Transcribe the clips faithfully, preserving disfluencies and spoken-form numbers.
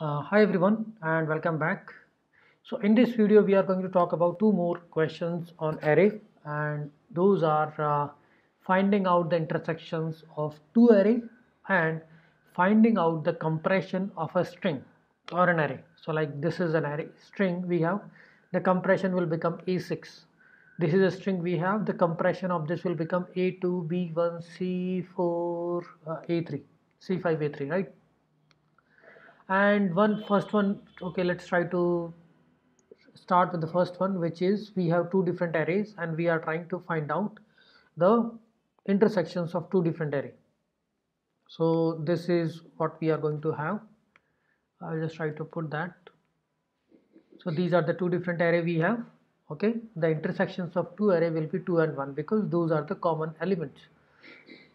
Uh, hi everyone and welcome back. So in this video we are going to talk about two more questions on array, and those are uh, finding out the intersections of two array and finding out the compression of a string or an array. So like this is an array string, we have the compression will become A six. This is a string, we have the compression of this will become A two, B one, C four, uh, A three, C five, A three, right? And one first one, okay, let's try to start with the first one, which is we have two different arrays and we are trying to find out the intersections of two different array. So this is what we are going to have. I'll just try to put that. So these are the two different array we have. Okay, the intersections of two array will be two and one because those are the common elements.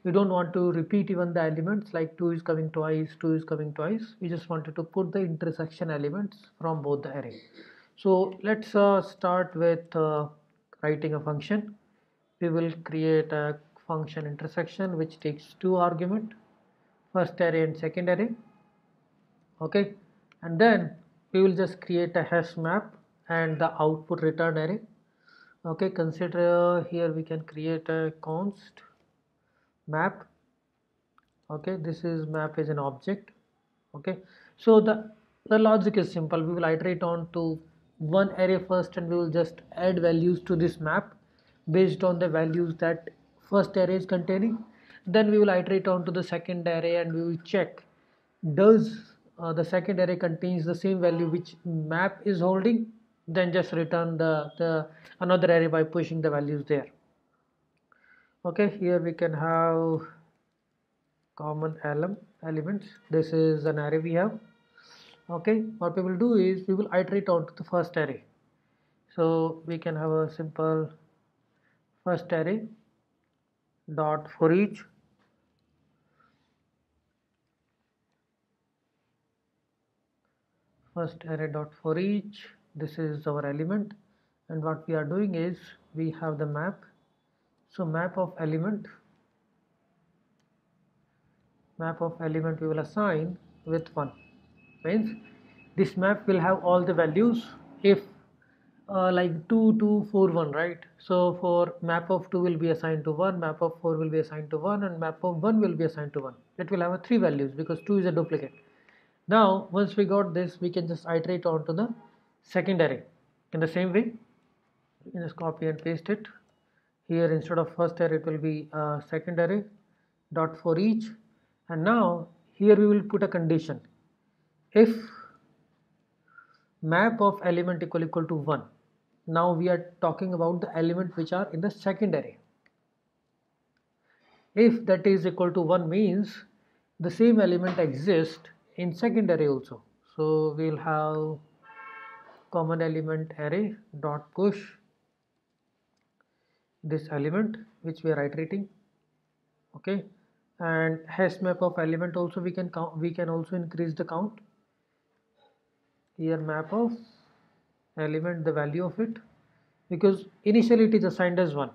We don't want to repeat even the elements like two is coming twice, two is coming twice. We just wanted to put the intersection elements from both the array. So let's uh, start with uh, writing a function. We will create a function intersection which takes two arguments, first array and second array. Okay, and then we will just create a hash map and the output return array. Okay, consider here we can create a const map. Okay, this is map is an object. Okay, so the the logic is simple. We will iterate on to one array first and we will just add values to this map based on the values that first array is containing. Then we will iterate on to the second array and we will check does uh, the second array contains the same value which map is holding. Then just return the the another array by pushing the values there. Okay, here we can have common elements. This is an array we have. Okay, what we will do is we will iterate on to the first array. So we can have a simple first array dot for each. First array dot for each. This is our element, and what we are doing is we have the map. So map of element, map of element we will assign with one, means this map will have all the values if uh, like two, two, four, one, right? So for map of two will be assigned to one, map of four will be assigned to one, and map of one will be assigned to one. It will have a three values because two is a duplicate. Now once we got this, we can just iterate on to the second array in the same way. You can just copy and paste it. Here instead of first array it will be uh, second array dot for each, and now here we will put a condition if map of element equal equal to one. Now we are talking about the element which are in the second array. If that is equal to one means the same element exists in second array also. So we will have common element array dot push this element which we are iterating. Okay, and hash map of element also we can count, we can also increase the count here. Map of element, the value of it, because initially it is assigned as one,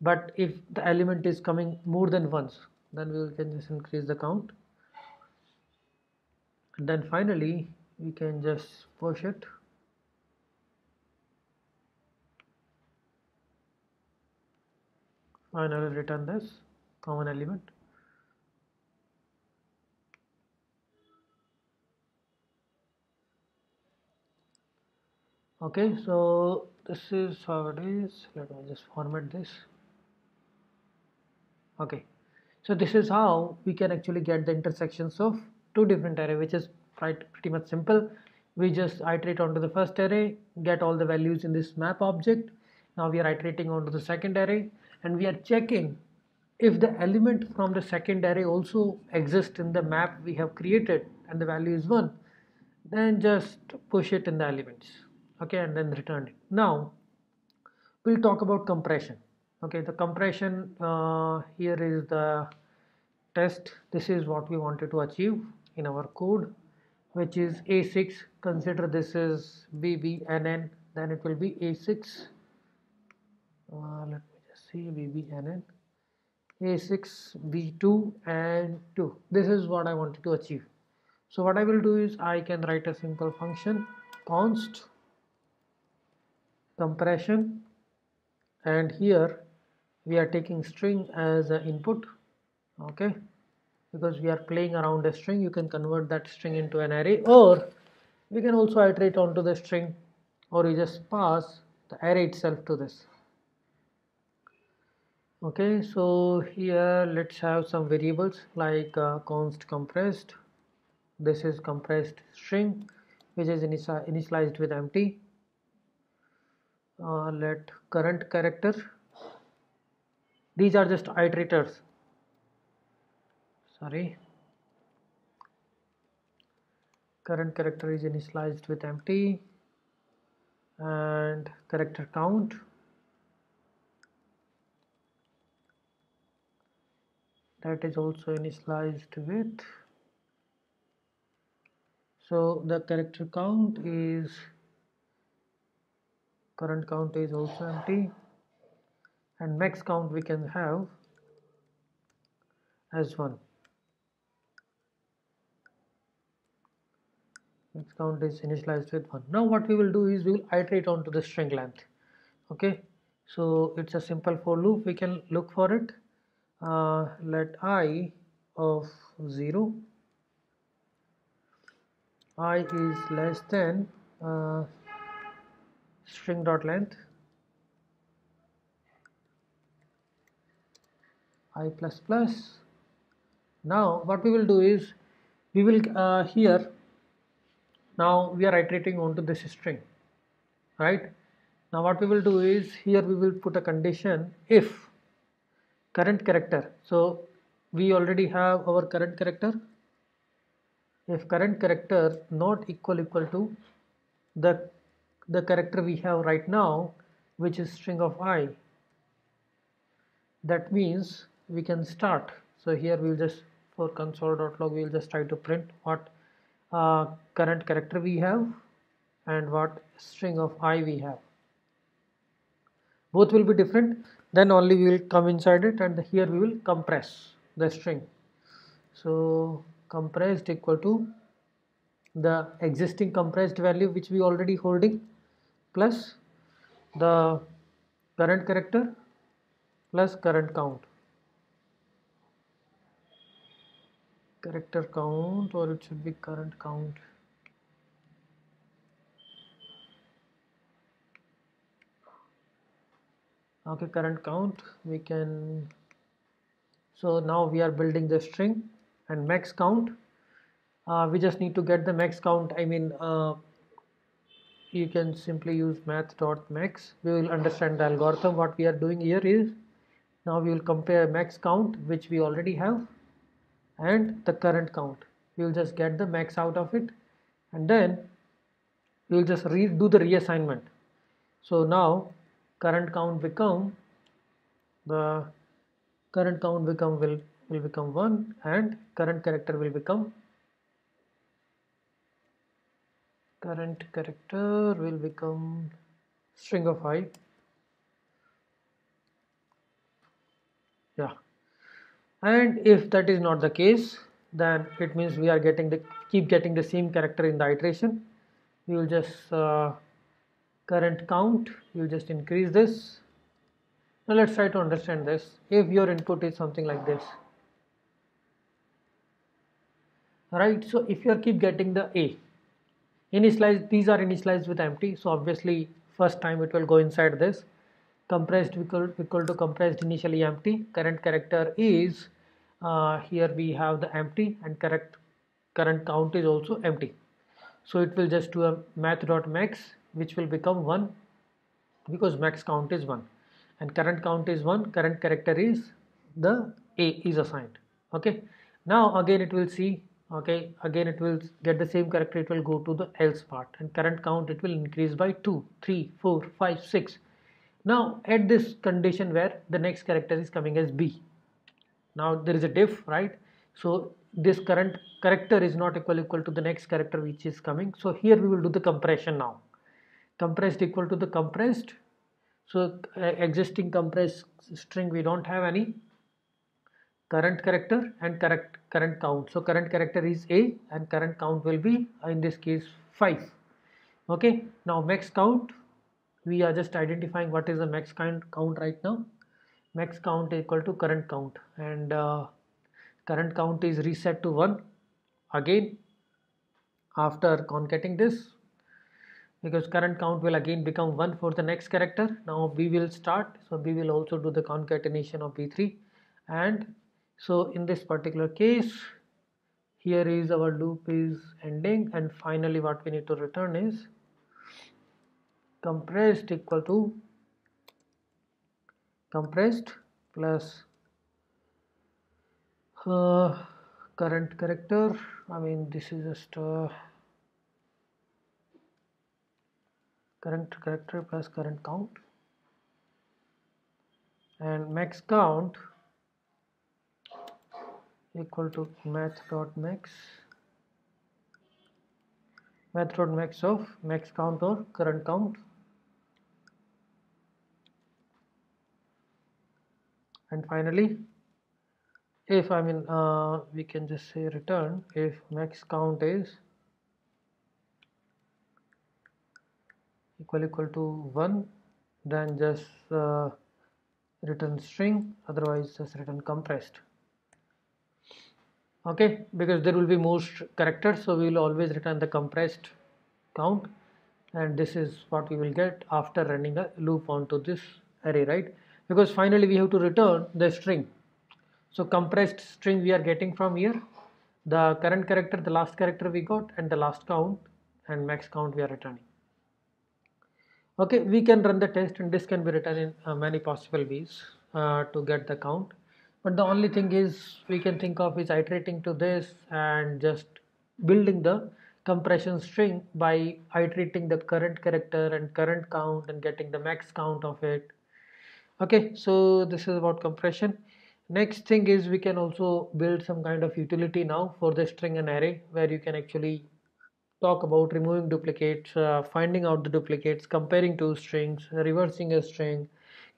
but if the element is coming more than once, then we can just increase the count, and then finally we can just push it. And I will return this common element. Okay, so this is how it is. Let me just format this. Okay, so this is how we can actually get the intersections of two different array, which is quite pretty much simple. We just iterate onto the first array, get all the values in this map object. Now we are iterating onto the second array, and we are checking if the element from the second array also exists in the map we have created and the value is one. Then just push it in the elements, okay, and then return it. Now we'll talk about compression. Okay, the compression uh, here is the test. This is what we wanted to achieve in our code, which is A six. Consider this is B B N N, then it will be A six. Uh, let C, B, B, N, N, A six, B two and two. This is what I wanted to achieve. So what I will do is I can write a simple function const compression, and here we are taking string as an input, okay, because we are playing around a string. You can convert that string into an array, or we can also iterate onto the string, or you just pass the array itself to this. Okay, so here let's have some variables like uh, const compressed. This is compressed string, which is initialized with empty. Uh, let current character. These are just iterators. Sorry. Current character is initialized with empty, and character count. That is also initialized with. So the character count is, current count is also empty, and max count we can have as one. Max count is initialized with one. Now what we will do is we will iterate onto the string length. Okay, so it's a simple for loop. We can look for it. Uh, let I of zero, I is less than uh, string dot length, I plus plus. Now what we will do is we will uh, here now we are iterating onto this string, right? Now what we will do is here we will put a condition if current character. So we already have our current character. If current character not equal equal to the the character we have right now, which is string of I, that means we can start. So here we'll just, for console.log, we'll just try to print what uh, current character we have and what string of I we have. Both will be different, then only we will come inside it, and here we will compress the string. So compressed equal to the existing compressed value which we already holding plus the current character plus current count. Character count, or it should be current count. Okay, current count we can. So now we are building the string, and max count. Uh, we just need to get the max count. I mean, uh, you can simply use math.max. We will understand the algorithm. What we are doing here is now we will compare max count, which we already have, and the current count. We will just get the max out of it, and then we will just redo the reassignment. So now current count become the current count become will will become one, and current character will become current character will become string of I. Yeah, and if that is not the case, then it means we are getting the keep getting the same character in the iteration. We will just uh, current count, you just increase this. Now let's try to understand this. If your input is something like this, right? So if you are keep getting the A initialized, these are initialized with empty, so obviously first time it will go inside this. Compressed equal, equal to compressed initially empty. Current character is uh, here we have the empty, and correct current count is also empty. So it will just do a math.max, which will become one, because max count is one and current count is one. Current character is the A is assigned. Okay, now again it will see, okay, again it will get the same character. It will go to the else part, and current count it will increase by two, three, four, five, six. Now at this condition where the next character is coming as B, now there is a diff, right? So this current character is not equal equal to the next character which is coming. So here we will do the compression now. Compressed equal to the compressed, so uh, existing compressed string we don't have any. current character and correct current count. So current character is A and current count will be in this case five. Okay, now max count, we are just identifying what is the max count count right now. Max count equal to current count, and uh, current count is reset to one again after concatenating this, because current count will again become one for the next character. Now B will start, so B will also do the concatenation of B three, and so in this particular case here is our loop is ending, and finally what we need to return is compressed equal to compressed plus uh, current character. I mean this is just uh, current character plus current count, and max count equal to math dot max math dot max of max count or current count, and finally if I mean uh, we can just say return if max count is equal equal to one, then just uh, return string, otherwise just return compressed. Okay, because there will be more characters, so we will always return the compressed count, and this is what we will get after running a loop onto this array, right? Because finally we have to return the string. So compressed string we are getting from here, the current character, the last character we got, and the last count and max count we are returning. Okay, we can run the test, and this can be written in uh, many possible ways uh, to get the count. But the only thing is we can think of is iterating to this and just building the compression string by iterating the current character and current count and getting the max count of it. Okay, so this is about compression. Next thing is we can also build some kind of utility now for the string and array, where you can actually talk about removing duplicates, uh, finding out the duplicates, comparing two strings, reversing a string,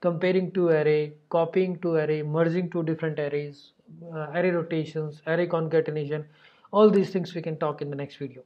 comparing two array, copying two array, merging two different arrays, uh, array rotations, array concatenation. All these things we can talk in the next video.